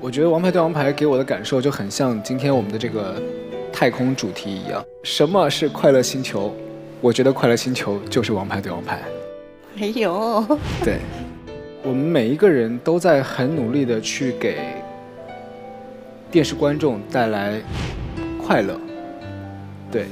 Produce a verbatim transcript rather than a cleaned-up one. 我觉得《王牌对王牌》给我的感受就很像今天我们的这个太空主题一样。什么是快乐星球？我觉得快乐星球就是《王牌对王牌》。哎呦，对，我们每一个人都在很努力的去给电视观众带来快乐。对。